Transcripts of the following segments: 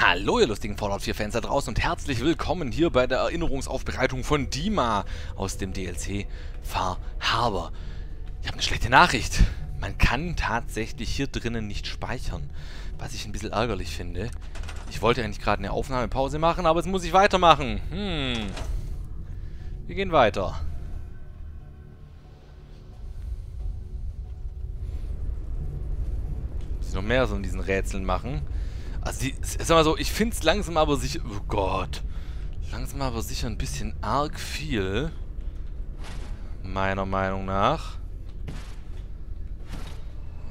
Hallo ihr lustigen Fallout 4 Fans da draußen und herzlich willkommen hier bei der Erinnerungsaufbereitung von Dima aus dem DLC Far Harbor. Ich habe eine schlechte Nachricht. Man kann tatsächlich hier drinnen nicht speichern, was ich ein bisschen ärgerlich finde. Ich wollte eigentlich gerade eine Aufnahmepause machen, aber jetzt muss ich weitermachen. Wir gehen weiter. Muss ich noch mehr so in diesen Rätseln machen. Also, sag mal so, ich finde es langsam aber sicher... Oh Gott. Langsam aber sicher ein bisschen arg viel. Meiner Meinung nach.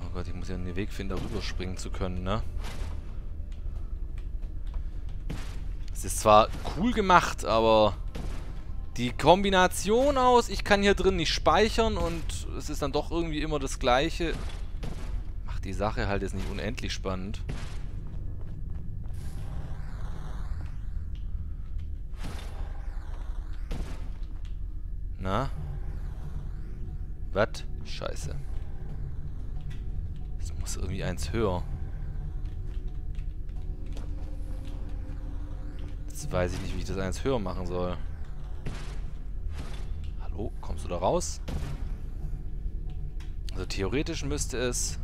Oh Gott, ich muss ja einen Weg finden, da rüberspringen zu können, ne? Es ist zwar cool gemacht, aber... Die Kombination aus, ich kann hier drin nicht speichern und es ist dann doch irgendwie immer das Gleiche. Macht die Sache halt jetzt nicht unendlich spannend. Na? Was? Scheiße. Es muss irgendwie eins höher. Jetzt weiß ich nicht, wie ich das eins höher machen soll. Oh, kommst du da raus? Also theoretisch müsste es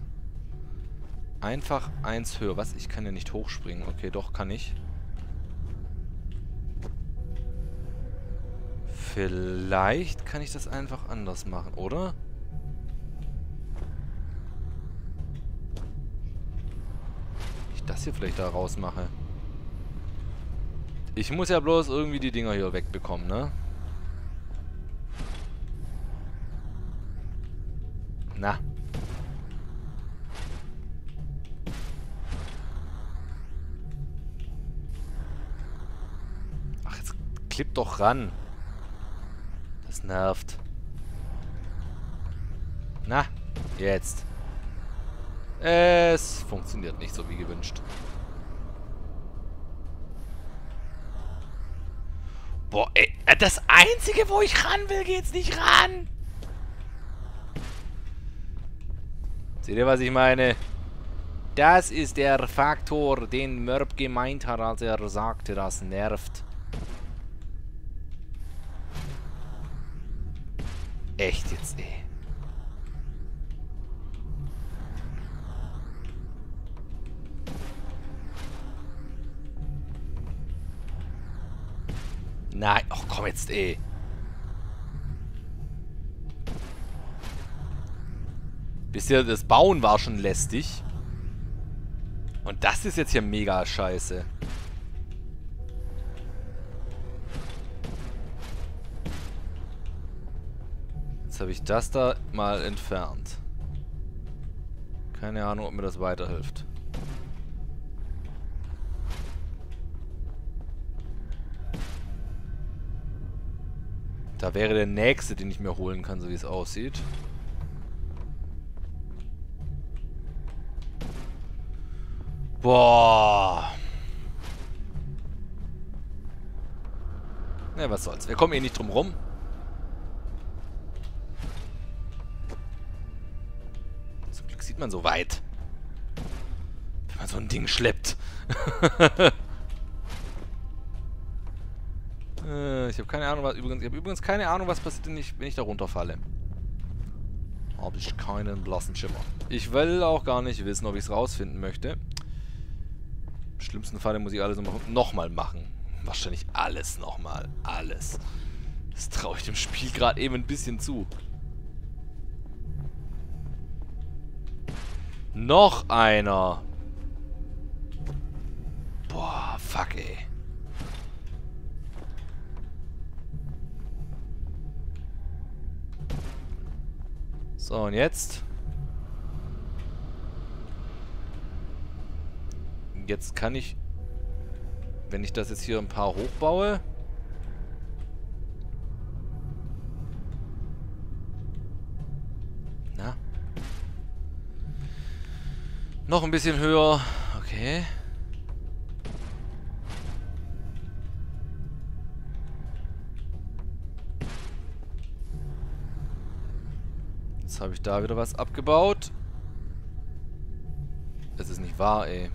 einfach eins höher. Was? Ich kann ja nicht hochspringen. Okay, doch, kann ich. Vielleicht kann ich das einfach anders machen, oder? Ich das hier vielleicht da raus mache. Ich muss ja bloß irgendwie die Dinger hier wegbekommen, ne? Na. Ach, jetzt klipp doch ran. Das nervt. Na, jetzt. Es funktioniert nicht so wie gewünscht. Boah, ey, das Einzige, wo ich ran will, geht's nicht ran. Seht ihr, was ich meine? Das ist der Faktor, den Moerp gemeint hat, als er sagte, das nervt. Echt jetzt, ey. Nein, ach komm jetzt, ey. Bisher das Bauen war schon lästig. Und das ist jetzt hier mega scheiße. Jetzt habe ich das da mal entfernt. Keine Ahnung, ob mir das weiterhilft. Da wäre der nächste, den ich mir holen kann, so wie es aussieht. Boah. Na, was soll's. Wir kommen eh nicht drum rum. Zum Glück sieht man so weit. Wenn man so ein Ding schleppt. Ich habe keine Ahnung, was übrigens... Ich habe übrigens keine Ahnung, was passiert, wenn ich da runterfalle. Habe ich keinen blassen Schimmer. Ich will auch gar nicht wissen, ob ich es rausfinden möchte. Im schlimmsten Fall muss ich alles nochmal machen. Wahrscheinlich alles nochmal. Alles. Das traue ich dem Spiel gerade eben ein bisschen zu. Noch einer. Boah, fuck ey. So, und jetzt? Jetzt kann ich, wenn ich das jetzt hier ein paar hochbaue, na, noch ein bisschen höher, okay. Jetzt habe ich da wieder was abgebaut. Das ist nicht wahr, ey.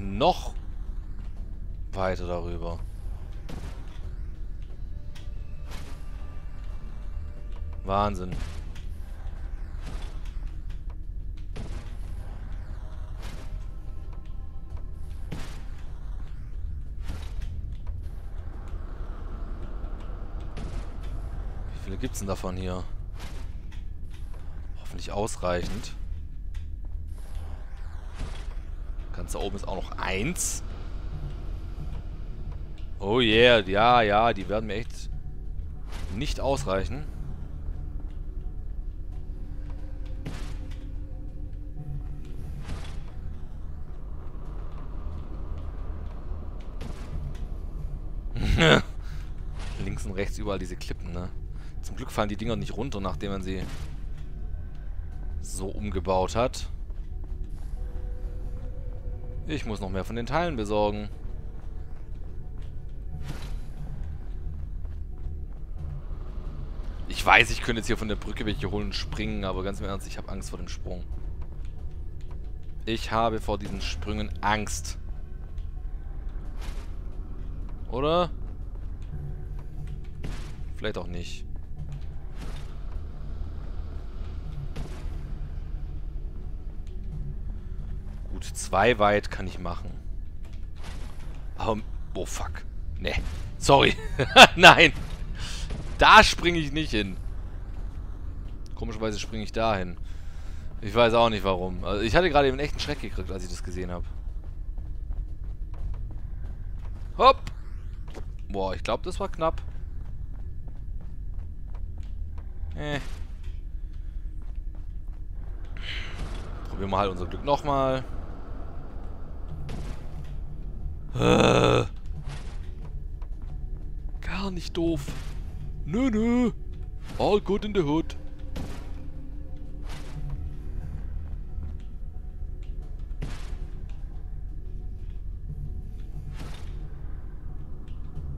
noch weiter darüber. Wahnsinn. Wie viele gibt's denn davon hier? Hoffentlich ausreichend. Ganz da oben ist auch noch eins. Oh yeah, ja, ja, die werden mir echt nicht ausreichen. Links und rechts überall diese Klippen, ne? Zum Glück fallen die Dinger nicht runter, nachdem man sie so umgebaut hat. Ich muss noch mehr von den Teilen besorgen. Ich weiß, ich könnte jetzt hier von der Brücke welche holen und springen, aber ganz im Ernst, ich habe Angst vor dem Sprung. Ich habe vor diesen Sprüngen Angst. Oder? Vielleicht auch nicht. Gut, 2 weit kann ich machen. Aber... oh, fuck. Nee. Sorry. Nein. Da springe ich nicht hin. Komischerweise springe ich da hin. Ich weiß auch nicht warum. Also ich hatte gerade eben echt einen Schreck gekriegt, als ich das gesehen habe. Hopp. Boah, ich glaube, das war knapp. Probieren wir halt unser Glück nochmal. Gar nicht doof. Nö, nö. All good in the hood.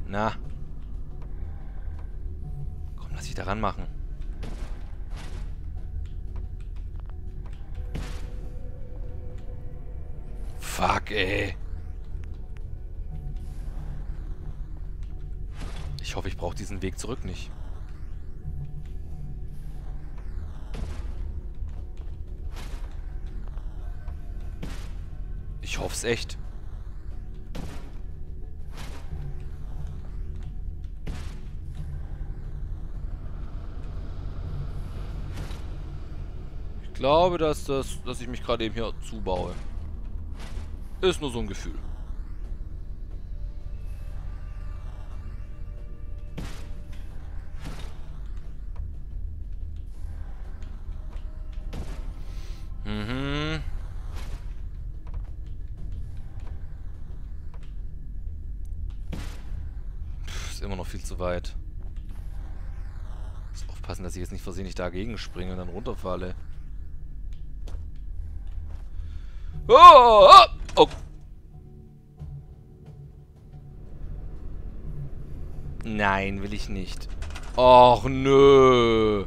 Na. Komm, lass dich daran machen. Fuck, ey. Ich hoffe, ich brauche diesen Weg zurück nicht. Ich hoffe es echt. Ich glaube, dass ich mich gerade eben hier zubaue. Ist nur so ein Gefühl. Mhm. Pff, ist immer noch viel zu weit. Muss aufpassen, dass ich jetzt nicht versehentlich dagegen springe und dann runterfalle. Oh, oh, oh. Nein, will ich nicht. Och, nö.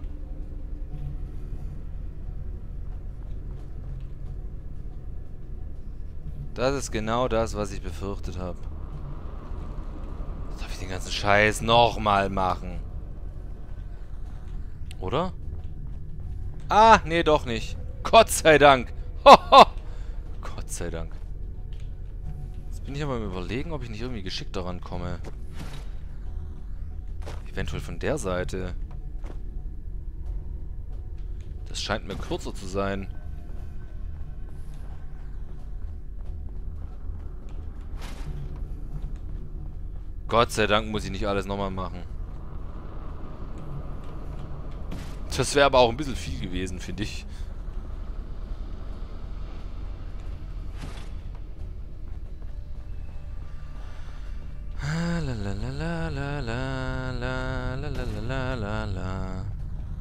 Das ist genau das, was ich befürchtet habe. Jetzt darf ich den ganzen Scheiß nochmal machen. Oder? Ah, nee, doch nicht. Gott sei Dank. Hoho. Gott sei Dank. Jetzt bin ich aber am Überlegen, ob ich nicht irgendwie geschickt daran komme. Eventuell von der Seite. Das scheint mir kürzer zu sein. Gott sei Dank muss ich nicht alles nochmal machen. Das wäre aber auch ein bisschen viel gewesen, finde ich.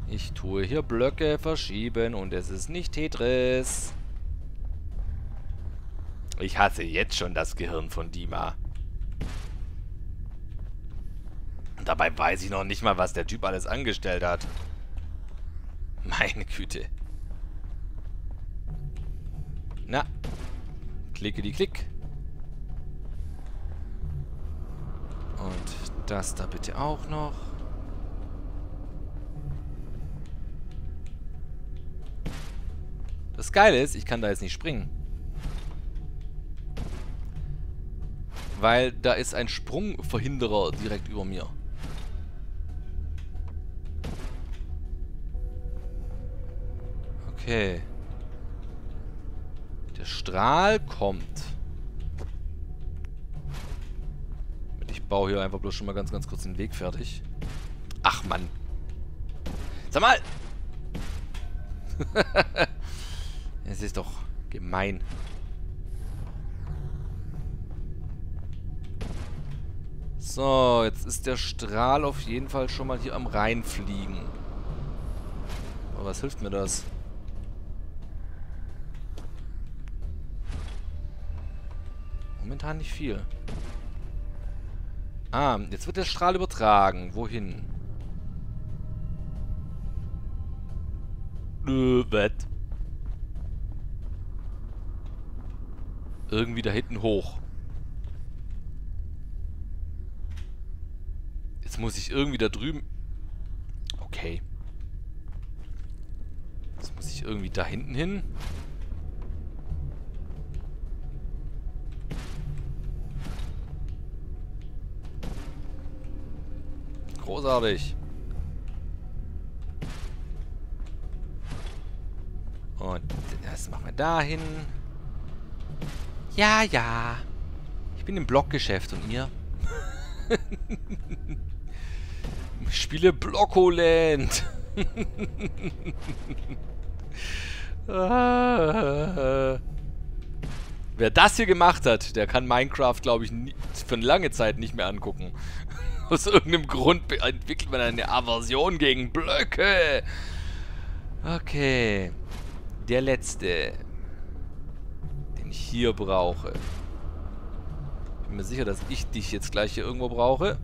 Ich tue hier Blöcke verschieben und es ist nicht Tetris. Ich hasse jetzt schon das Gehirn von Dima. Und dabei weiß ich noch nicht mal, was der Typ alles angestellt hat. Meine Güte. Na, klicke die Klick. Das da bitte auch noch. Das Geile ist, ich kann da jetzt nicht springen. Weil da ist ein Sprungverhinderer direkt über mir. Okay. Der Strahl kommt. Ich baue hier einfach bloß schon mal ganz kurz den Weg fertig. Ach Mann. Sag mal! Es ist doch gemein. So, jetzt ist der Strahl auf jeden Fall schon mal hier am Reinfliegen. Aber was hilft mir das? Momentan nicht viel. Ah, jetzt wird der Strahl übertragen. Wohin? Bett. Irgendwie da hinten hoch. Jetzt muss ich irgendwie da drüben... Okay. Jetzt muss ich irgendwie da hinten hin. Großartig. Und das machen wir dahin. Ja, ja. Ich bin im Blockgeschäft und ihr? Ich spiele Blockoland. Wer das hier gemacht hat, der kann Minecraft, glaube ich, für eine lange Zeit nicht mehr angucken. Aus irgendeinem Grund entwickelt man eine Aversion gegen Blöcke. Okay. Der letzte, den ich hier brauche. Ich bin mir sicher, dass ich dich jetzt gleich hier irgendwo brauche.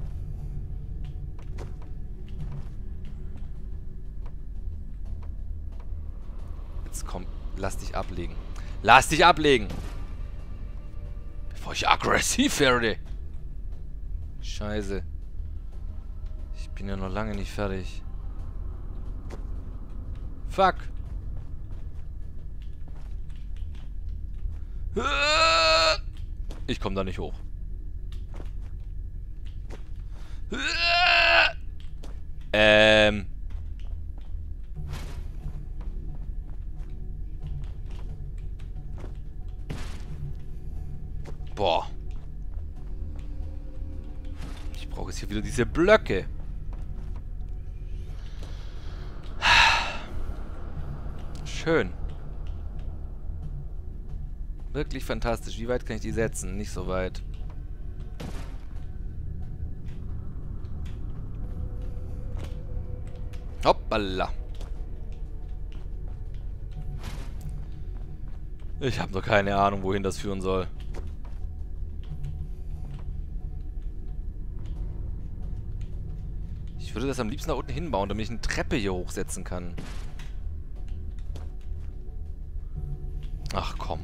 Jetzt komm, lass dich ablegen. Lass dich ablegen! Bevor ich aggressiv werde! Scheiße. Ich bin ja noch lange nicht fertig. Fuck! Ich komme da nicht hoch. Boah. Ich brauche jetzt hier wieder diese Blöcke. Schön. Wirklich fantastisch. Wie weit kann ich die setzen? Nicht so weit. Hoppala. Ich habe noch keine Ahnung, wohin das führen soll. Ich würde das am liebsten nach unten hinbauen, damit ich eine Treppe hier hochsetzen kann. Ach komm.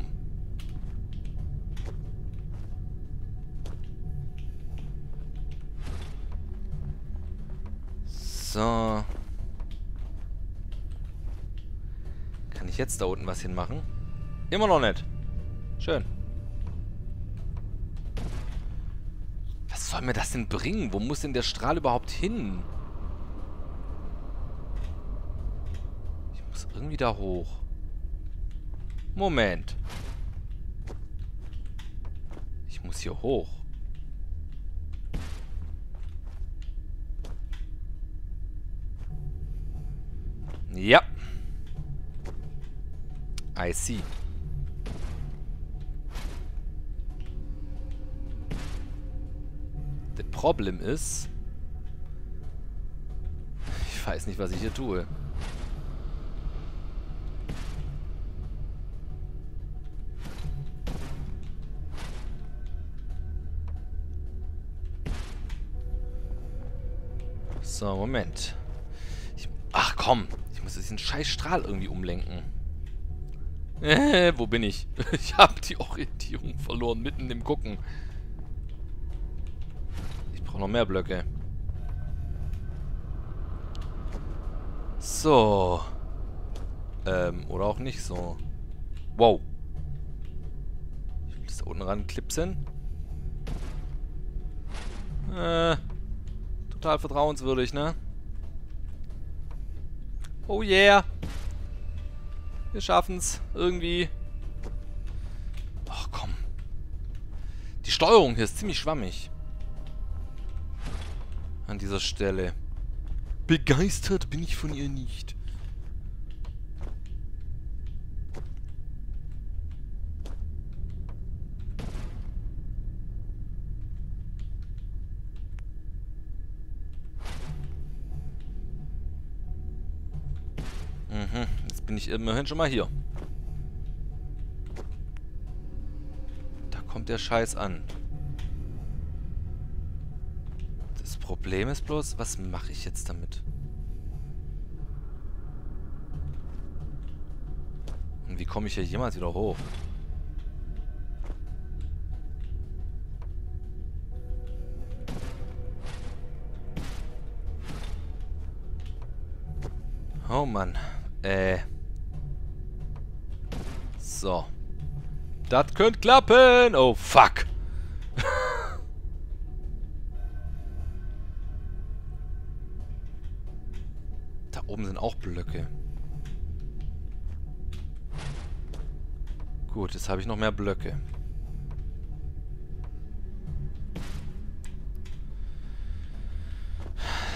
So. Kann ich jetzt da unten was hinmachen? Immer noch nicht. Schön. Was soll mir das denn bringen? Wo muss denn der Strahl überhaupt hin? Ich muss irgendwie da hoch. Moment. Ich muss hier hoch. Ja. I see. Das Problem ist, ich weiß nicht, was ich hier tue. So, Moment. Ach komm. Ich muss diesen scheiß Strahl irgendwie umlenken. Wo bin ich? Ich habe die Orientierung verloren, mitten im Gucken. Ich brauche noch mehr Blöcke. So. Oder auch nicht so. Wow. Ich will das da unten ran klipsen. Total vertrauenswürdig, ne? Oh yeah. Wir schaffen's irgendwie. Ach komm. Die Steuerung hier ist ziemlich schwammig. An dieser Stelle. Begeistert bin ich von ihr nicht. Mhm, jetzt bin ich immerhin schon mal hier. Da kommt der Scheiß an. Problem ist bloß, was mache ich jetzt damit? Und wie komme ich hier jemals wieder hoch? Oh Mann. So. Das könnte klappen! Oh fuck! Sind auch Blöcke. Gut, jetzt habe ich noch mehr Blöcke.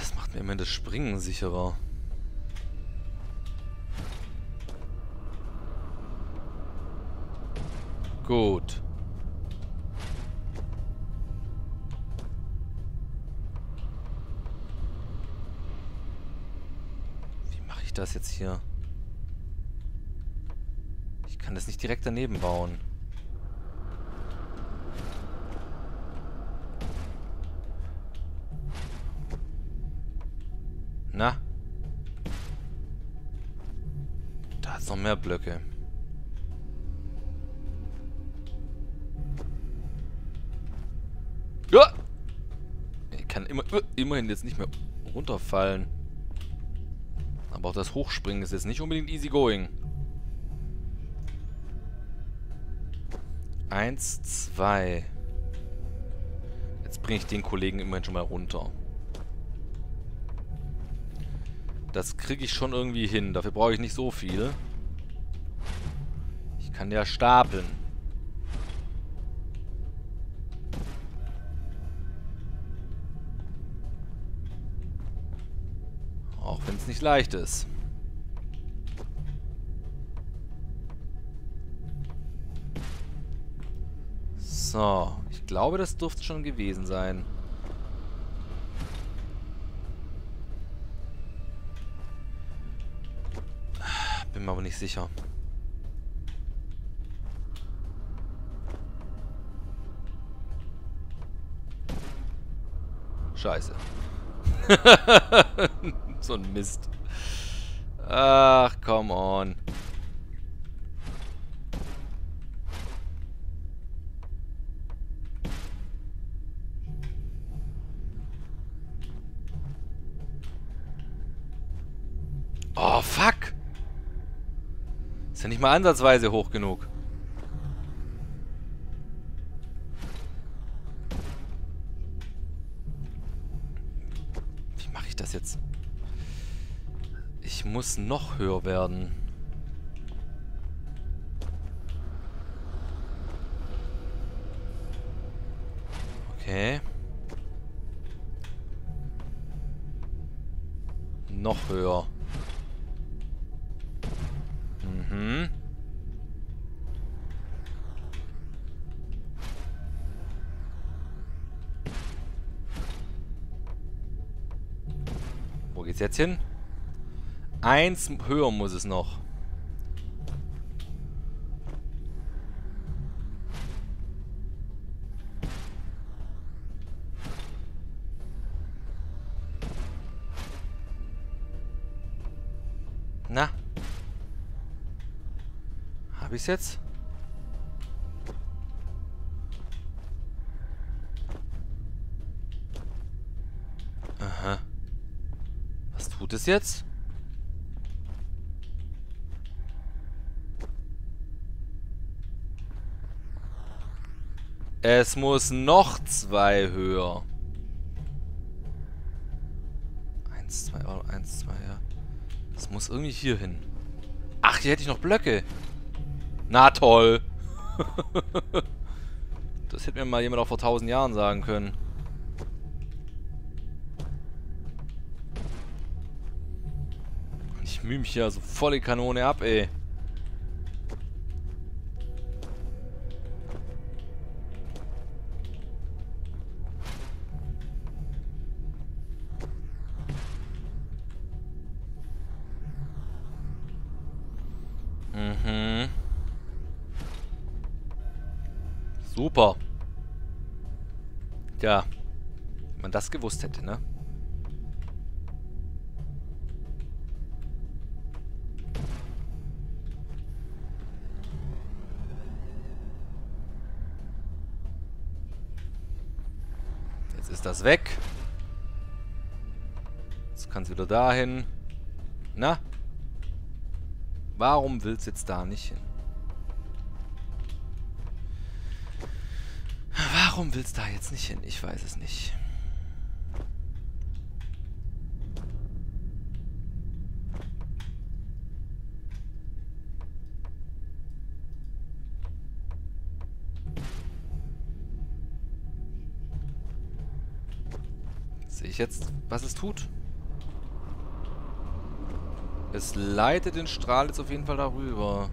Das macht mir immer das Springen sicherer. Gut. Das jetzt hier. Ich kann das nicht direkt daneben bauen. Na? Da hat's noch mehr Blöcke. Ich kann immerhin jetzt nicht mehr runterfallen. Aber auch das Hochspringen ist jetzt nicht unbedingt easy going. 1, 2. Jetzt bringe ich den Kollegen immerhin schon mal runter. Das kriege ich schon irgendwie hin. Dafür brauche ich nicht so viel. Ich kann ja stapeln. Nicht leicht ist. So, ich glaube, das dürfte schon gewesen sein. Bin mir aber nicht sicher. Scheiße. So ein Mist. Ach, come on. Oh, fuck. Ist ja nicht mal ansatzweise hoch genug. Wie mache ich das jetzt? Ich muss noch höher werden. Okay. Noch höher. Mhm. Wo geht's jetzt hin? 1 höher muss es noch. Na? Hab ich's jetzt? tut es jetzt? Es muss noch zwei höher. 1, 2, ja. Es muss irgendwie hier hin. Ach, hier hätte ich noch Blöcke. Na toll. Das hätte mir mal jemand auch vor 1000 Jahren sagen können. Ich mühe mich ja so volle Kanone ab, ey. Super. Ja. Wenn man das gewusst hätte, ne? Jetzt ist das weg. Jetzt kann es wieder dahin. Na? Warum willst du jetzt da nicht hin? Warum willst du da jetzt nicht hin? Ich weiß es nicht. Sehe ich jetzt, was es tut? Es leitet den Strahl jetzt auf jeden Fall darüber.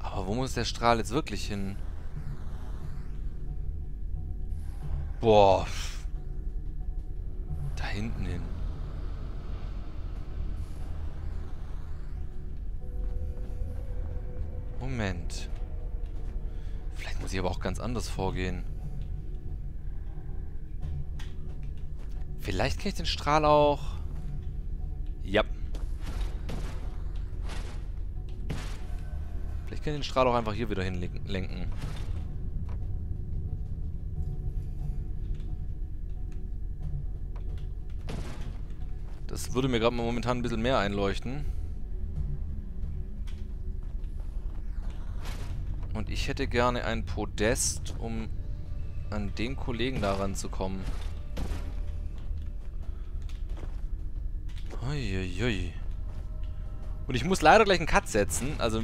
Aber wo muss der Strahl jetzt wirklich hin? Boah. Da hinten hin. Moment. Vielleicht muss ich aber auch ganz anders vorgehen. Vielleicht kann ich den Strahl auch... Ja. Vielleicht kann ich den Strahl auch einfach hier wieder hinlenken. Das würde mir gerade mal momentan ein bisschen mehr einleuchten. Und ich hätte gerne ein Podest, um an den Kollegen da ranzukommen. Uiuiui. Und ich muss leider gleich einen Cut setzen. Also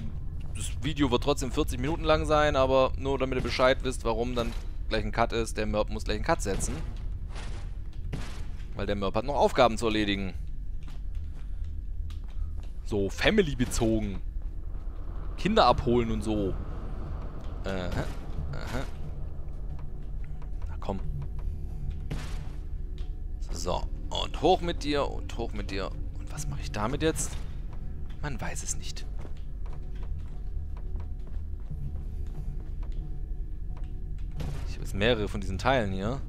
das Video wird trotzdem 40 Minuten lang sein, aber nur damit ihr Bescheid wisst, warum dann gleich ein Cut ist. Der Moerp muss gleich einen Cut setzen. Weil der Moerp hat noch Aufgaben zu erledigen. So, Family bezogen. Kinder abholen und so. Na komm. So, und hoch mit dir und hoch mit dir. Und was mache ich damit jetzt? Man weiß es nicht. Ich habe jetzt mehrere von diesen Teilen hier.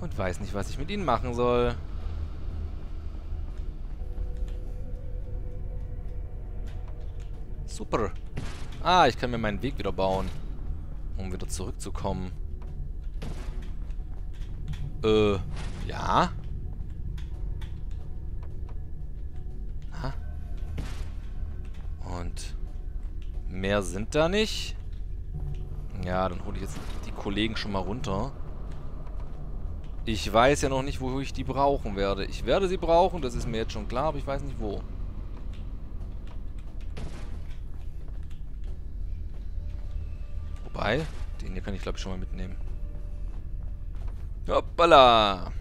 Und weiß nicht, was ich mit ihnen machen soll. Super. Ah, ich kann mir meinen Weg wieder bauen, um wieder zurückzukommen. Ja? Aha. Und mehr sind da nicht? Ja, dann hole ich jetzt die Kollegen schon mal runter. Ich weiß ja noch nicht, wo ich die brauchen werde. Ich werde sie brauchen, das ist mir jetzt schon klar, aber ich weiß nicht, wo. Wobei, den hier kann ich, glaube ich, schon mal mitnehmen. Hoppala!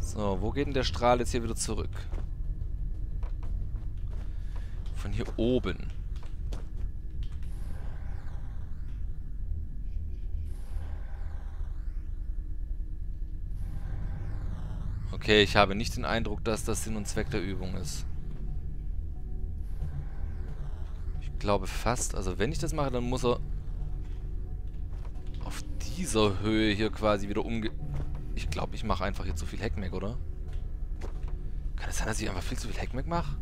So, wo geht denn der Strahl jetzt hier wieder zurück? Von hier oben. Okay, ich habe nicht den Eindruck, dass das Sinn und Zweck der Übung ist. Ich glaube fast, also wenn ich das mache, dann muss er auf dieser Höhe hier quasi wieder umge... Ich glaube, ich mache einfach hier zu viel Heckmeck, oder? Kann es sein, dass ich einfach viel zu viel Heckmeck mache?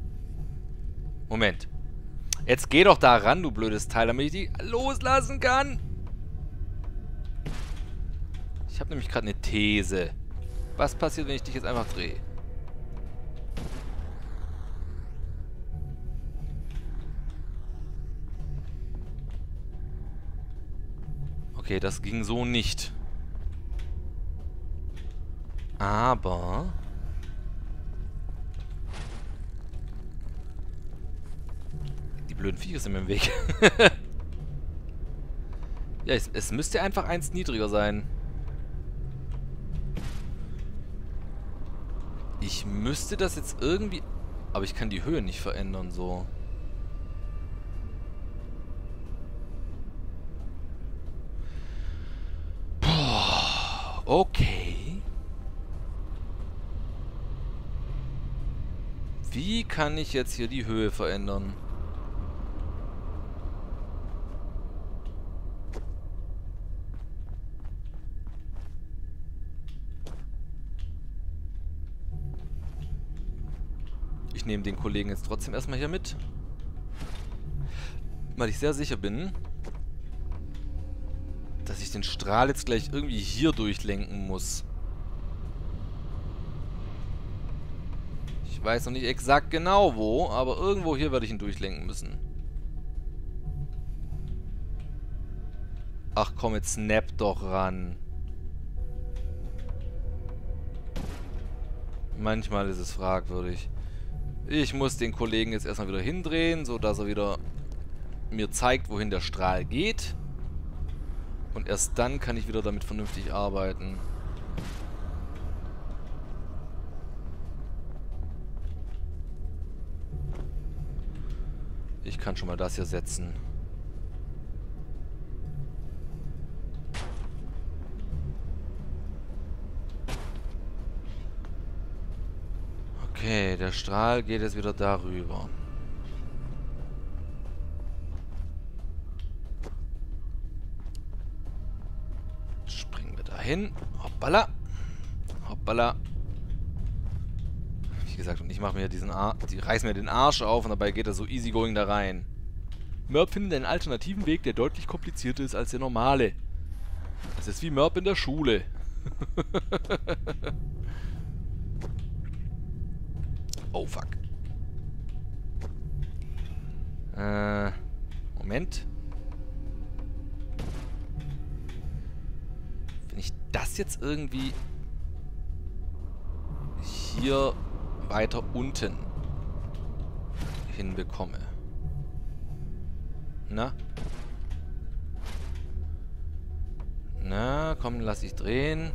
Moment. Jetzt geh doch da ran, du blödes Teil, damit ich die loslassen kann. Ich habe nämlich gerade eine These. Was passiert, wenn ich dich jetzt einfach drehe? Okay, das ging so nicht. Aber... die blöden Viecher sind mir im Weg. Ja, es müsste einfach eins niedriger sein. Ich müsste das jetzt irgendwie... aber ich kann die Höhe nicht verändern, so. Boah, okay. Wie kann ich jetzt hier die Höhe verändern? Ich nehme den Kollegen jetzt trotzdem erstmal hier mit. Weil ich sehr sicher bin, dass ich den Strahl jetzt gleich irgendwie hier durchlenken muss. Ich weiß noch nicht exakt genau wo, aber irgendwo hier werde ich ihn durchlenken müssen. Ach komm, jetzt snap doch ran. Manchmal ist es fragwürdig. Ich muss den Kollegen jetzt erstmal wieder hindrehen, sodass er wieder mir zeigt, wohin der Strahl geht. Und erst dann kann ich wieder damit vernünftig arbeiten. Ich kann schon mal das hier setzen. Okay, der Strahl geht jetzt wieder darüber. Springen wir dahin. Hoppala. Hoppala. Wie gesagt, und ich mache mir diesen Arsch, die reißen mir den Arsch auf und dabei geht er so easygoing da rein. Moerp findet einen alternativen Weg, der deutlich komplizierter ist als der normale. Das ist wie Moerp in der Schule. Oh, fuck. Moment. Wenn ich das jetzt irgendwie... hier weiter unten hinbekomme. Na? Na, komm, lass ich drehen.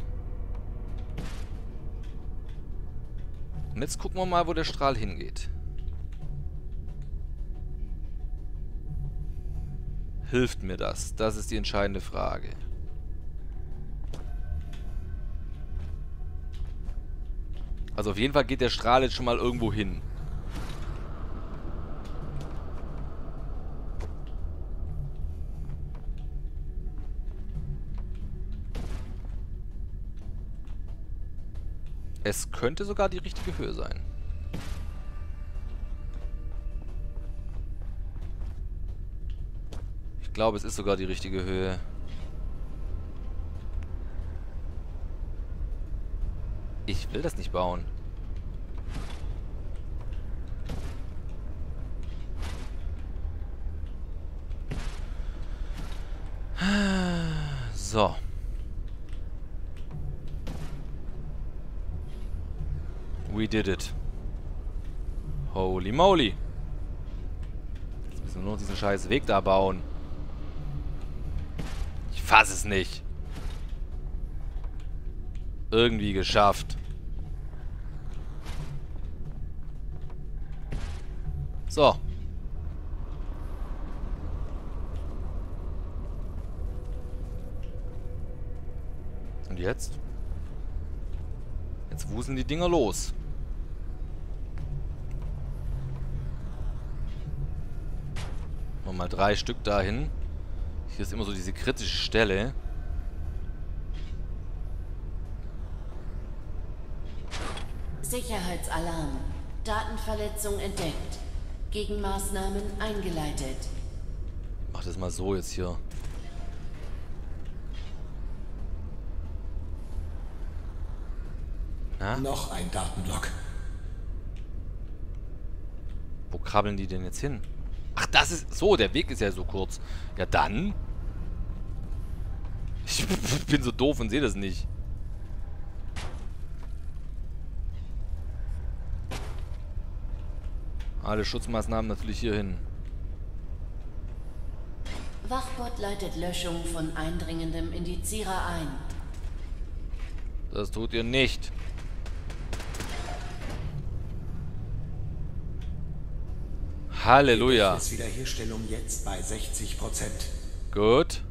Und jetzt gucken wir mal, wo der Strahl hingeht. Hilft mir das? Das ist die entscheidende Frage. Also auf jeden Fall geht der Strahl jetzt schon mal irgendwo hin. Es könnte sogar die richtige Höhe sein. Ich glaube, es ist sogar die richtige Höhe. Ich will das nicht bauen. So. We did it. Holy moly. Jetzt müssen wir nur noch diesen scheiß Weg da bauen. Ich fass es nicht. Irgendwie geschafft. So. Und jetzt? Jetzt wuseln die Dinger los. Mal 3 Stück dahin. Hier ist immer so diese kritische Stelle. Sicherheitsalarm. Datenverletzung entdeckt. Gegenmaßnahmen eingeleitet. Mach das mal so jetzt hier. Na? Noch ein Datenblock. Wo krabbeln die denn jetzt hin? Ach, das ist... So, der Weg ist ja so kurz. Ja, dann... Ich bin so doof und sehe das nicht. Alle Schutzmaßnahmen natürlich hier hin. Wachbot leitet Löschung von eindringendem Indizierer ein. Das tut ihr nicht. Halleluja. Ist Wiederherstellung jetzt bei 60%. Gut.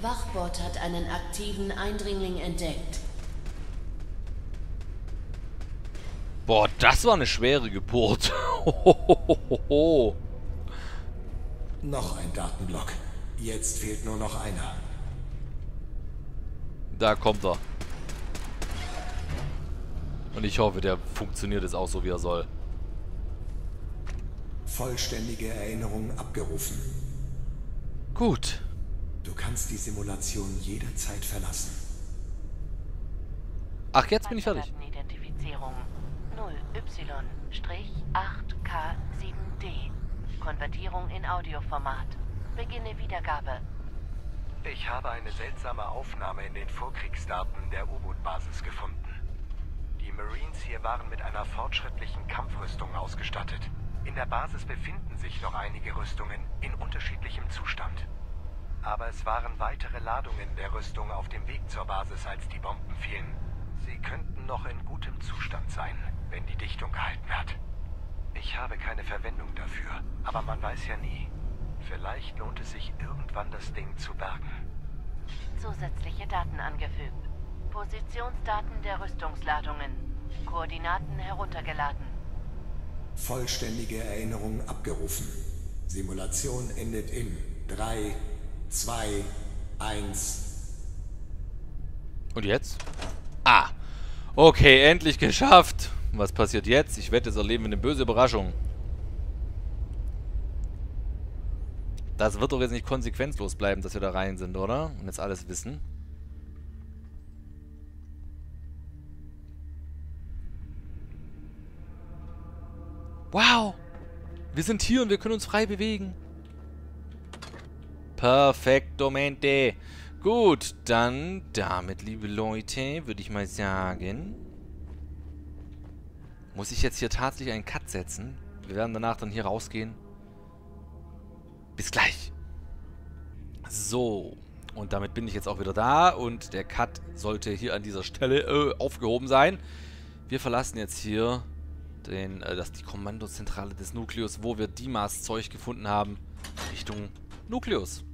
Wachbot hat einen aktiven Eindringling entdeckt. Boah, das war eine schwere Geburt. Noch ein Datenblock. Jetzt fehlt nur noch einer. Da kommt er. Und ich hoffe, der funktioniert jetzt auch so, wie er soll. Vollständige Erinnerung abgerufen. Gut. Du kannst die Simulation jederzeit verlassen. Ach, jetzt bin ich fertig. Identifizierung 0Y-8K7D. Konvertierung in Audioformat. Beginne Wiedergabe. Ich habe eine seltsame Aufnahme in den Vorkriegsdaten der U-Boot-Basis gefunden. Die Marines hier waren mit einer fortschrittlichen Kampfrüstung ausgestattet. In der Basis befinden sich noch einige Rüstungen in unterschiedlichem Zustand. Aber es waren weitere Ladungen der Rüstung auf dem Weg zur Basis, als die Bomben fielen. Sie könnten noch in gutem Zustand sein, wenn die Dichtung gehalten hat. Ich habe keine Verwendung dafür, aber man weiß ja nie. Vielleicht lohnt es sich irgendwann, das Ding zu bergen. Zusätzliche Daten angefügt. Positionsdaten der Rüstungsladungen. Koordinaten heruntergeladen. Vollständige Erinnerung abgerufen. Simulation endet in 3, 2, 1. Und jetzt? Ah! Okay, endlich geschafft! Was passiert jetzt? Ich wette, es erleben wir eine böse Überraschung. Das wird doch jetzt nicht konsequenzlos bleiben, dass wir da rein sind, oder? Und jetzt alles wissen. Wow! Wir sind hier und wir können uns frei bewegen. Perfektamente. Gut, dann damit, liebe Leute, würde ich mal sagen... Muss ich jetzt hier tatsächlich einen Cut setzen? Wir werden danach dann hier rausgehen. Bis gleich. So. Und damit bin ich jetzt auch wieder da. Und der Cut sollte hier an dieser Stelle aufgehoben sein. Wir verlassen jetzt hier... Das ist die Kommandozentrale des Nukleus, wo wir Dimas Zeug gefunden haben, Richtung Nukleus.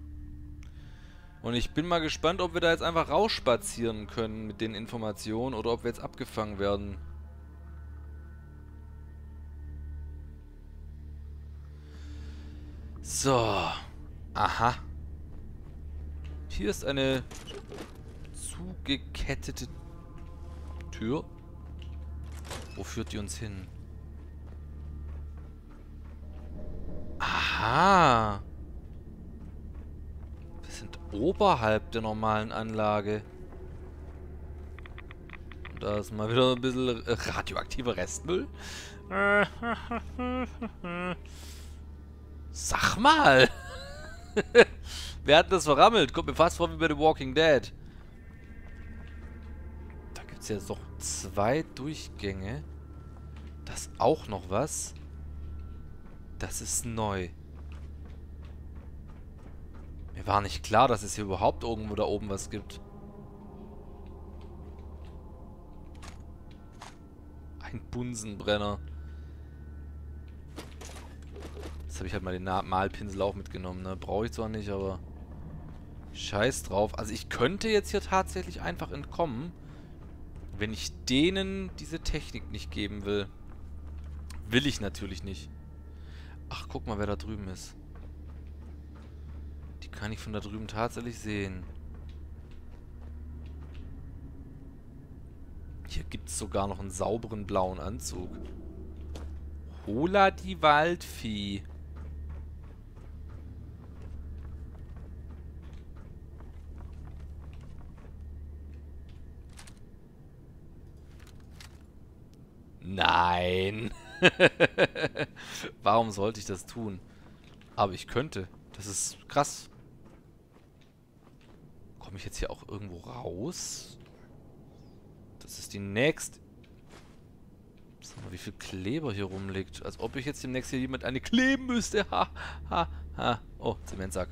Und ich bin mal gespannt, ob wir da jetzt einfach rausspazieren können mit den Informationen oder ob wir jetzt abgefangen werden. So. Aha. Hier ist eine zugekettete Tür. Wo führt die uns hin? Aha. Wir sind oberhalb der normalen Anlage. Und da ist mal wieder ein bisschen radioaktiver Restmüll. Sag mal! Wir hatten das verrammelt. Kommt mir fast vor wie bei The Walking Dead. Da gibt es ja doch zwei Durchgänge. Das ist auch noch was. Das ist neu. Mir war nicht klar, dass es hier überhaupt irgendwo da oben was gibt. Ein Bunsenbrenner. Jetzt habe ich halt mal den Malpinsel auch mitgenommen, ne? Brauche ich zwar nicht, aber... Scheiß drauf. Also ich könnte jetzt hier tatsächlich einfach entkommen, wenn ich denen diese Technik nicht geben will. Will ich natürlich nicht. Ach, guck mal, wer da drüben ist. Die kann ich von da drüben tatsächlich sehen. Hier gibt es sogar noch einen sauberen blauen Anzug. Hola, die Waldvieh. Nein. Warum sollte ich das tun? Aber ich könnte. Das ist krass. Komme ich jetzt hier auch irgendwo raus? Das ist die nächste... Sag mal, wie viel Kleber hier rumliegt. Als ob ich jetzt demnächst hier jemand eine kleben müsste. Ha, ha, ha. Oh, Zementsack.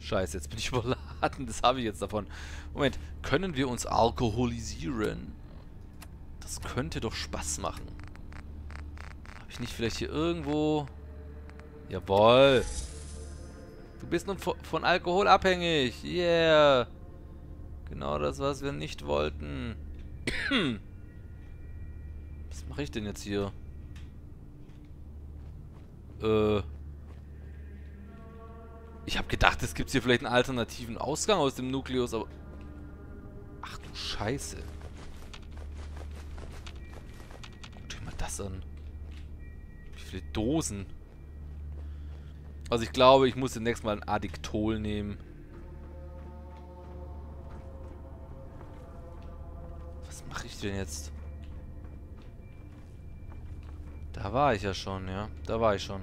Scheiße, jetzt bin ich überladen. Das habe ich jetzt davon. Moment, können wir uns alkoholisieren? Das könnte doch Spaß machen. Habe ich nicht vielleicht hier irgendwo... Jawohl. Du bist nun von Alkohol abhängig. Yeah. Genau das, was wir nicht wollten. Was mache ich denn jetzt hier? Ich habe gedacht, es gibt hier vielleicht einen alternativen Ausgang aus dem Nukleus, aber... Ach du Scheiße. Guck dir mal das an. Wie viele Dosen. Also ich glaube, ich muss demnächst mal ein Addictol nehmen. Was mache ich denn jetzt? Da war ich ja schon, ja. Da war ich schon.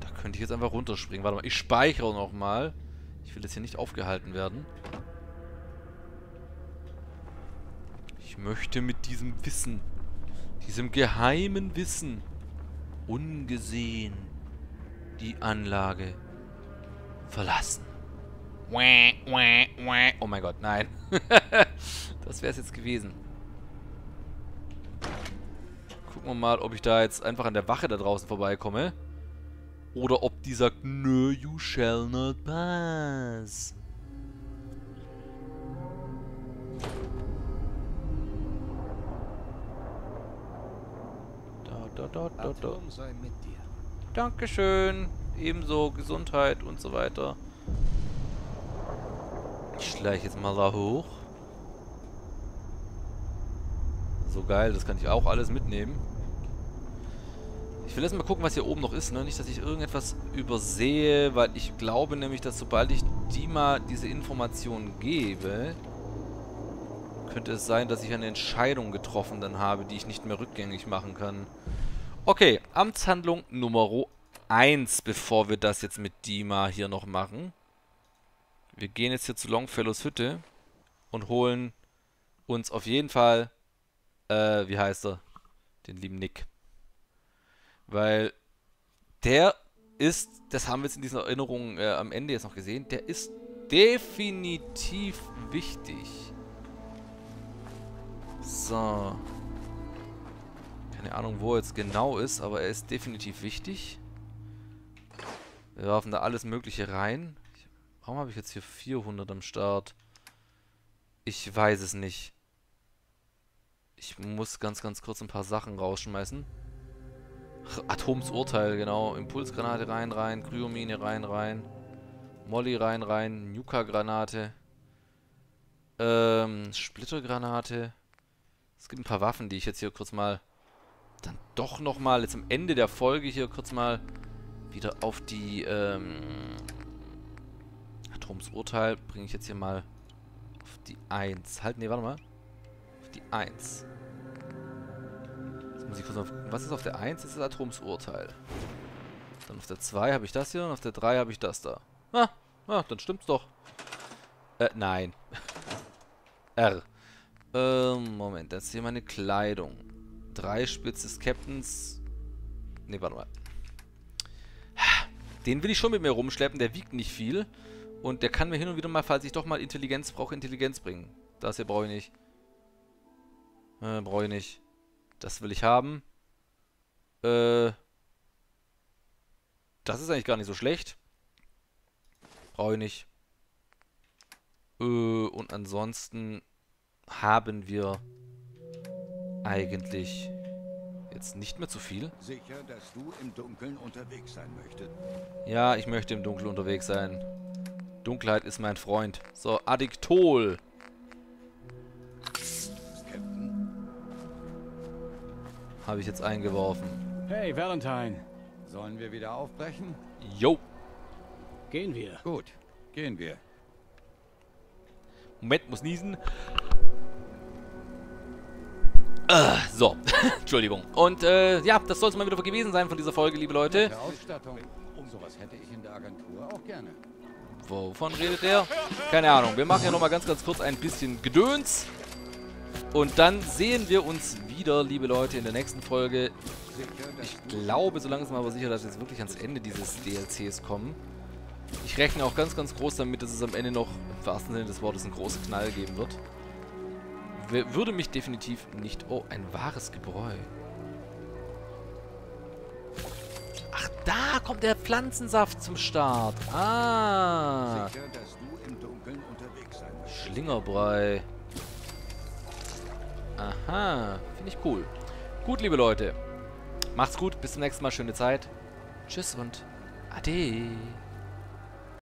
Da könnte ich jetzt einfach runterspringen. Warte mal, ich speichere nochmal. Ich will jetzt hier nicht aufgehalten werden. Ich möchte mit diesem Wissen, diesem geheimen Wissen, ungesehen die Anlage verlassen. Oh mein Gott, nein. Das wäre es jetzt gewesen. Gucken wir mal, ob ich da jetzt einfach an der Wache da draußen vorbeikomme. Oder ob die sagt, nö, you shall not pass. Da, da, da, da. Sei mit dir. Dankeschön. Ebenso Gesundheit und so weiter. Ich schleiche jetzt mal da hoch. So geil, das kann ich auch alles mitnehmen. Ich will jetzt mal gucken, was hier oben noch ist, ne? Nicht, dass ich irgendetwas übersehe, weil ich glaube nämlich, dass sobald ich Dima diese Information gebe, könnte es sein, dass ich eine Entscheidung getroffen dann habe, die ich nicht mehr rückgängig machen kann. Okay, Amtshandlung Nummer 1, bevor wir das jetzt mit Dima hier noch machen. Wir gehen jetzt hier zu Longfellows Hütte und holen uns auf jeden Fall... wie heißt er? Den lieben Nick. Weil der ist, das haben wir jetzt in diesen Erinnerungen am Ende jetzt noch gesehen, der ist definitiv wichtig. So. Keine Ahnung, wo er jetzt genau ist, aber er ist definitiv wichtig. Wir werfen da alles Mögliche rein. Warum habe ich jetzt hier 400 am Start? Ich weiß es nicht. Ich muss ganz, ganz kurz ein paar Sachen rausschmeißen. Atomsurteil, genau. Impulsgranate rein, rein. Kryomine rein, rein. Molly rein, rein. Nuka-Granate. Splittergranate. Es gibt ein paar Waffen, die ich jetzt hier kurz mal... Dann doch nochmal, jetzt am Ende der Folge hier kurz mal... Wieder auf die... Atomsurteil bringe ich jetzt hier mal auf die 1. Halt, nee, warte mal. Auf die 1. Was ist auf der 1? Das ist das Atomsurteil. Dann auf der 2 habe ich das hier und auf der 3 habe ich das da. Ah, dann stimmt's doch. Nein. R. Moment, das ist hier meine Kleidung. 3 Spitze des Captains. Ne, warte mal. Den will ich schon mit mir rumschleppen, der wiegt nicht viel. Und der kann mir hin und wieder mal, falls ich doch mal Intelligenz brauche, Intelligenz bringen. Das hier brauche ich nicht. Brauche ich nicht. Das will ich haben. Das ist eigentlich gar nicht so schlecht. Brauche ich nicht. Und ansonsten haben wir eigentlich jetzt nicht mehr zu viel. Sicher, dass du im Dunkeln unterwegs sein möchtest. Ja, ich möchte im Dunkeln unterwegs sein. Dunkelheit ist mein Freund. So, Addictol. Habe ich jetzt eingeworfen. Hey, Valentine. Sollen wir wieder aufbrechen? Jo. Gehen wir. Gut, gehen wir. Moment, muss niesen. So, Entschuldigung. Und ja, das soll es mal wieder gewesen sein von dieser Folge, liebe Leute. Sowas hätte ich in der Agentur auch gerne. Wovon redet der? Keine Ahnung. Wir machen ja nochmal ganz kurz ein bisschen Gedöns. Und dann sehen wir uns wieder, liebe Leute, in der nächsten Folge. Ich glaube so langsam aber sicher, dass wir jetzt wirklich ans Ende dieses DLCs kommen. Ich rechne auch ganz groß damit, dass es am Ende noch, im wahrsten Sinne des Wortes, einen großen Knall geben wird. Würde mich definitiv nicht... Oh, ein wahres Gebräu. Ach, da kommt der Pflanzensaft zum Start. Ah. Sicher, dass du im Dunkeln unterwegs sein wirst. Schlingerbrei. Aha, finde ich cool. Gut, liebe Leute. Macht's gut, bis zum nächsten Mal. Schöne Zeit. Tschüss und Ade.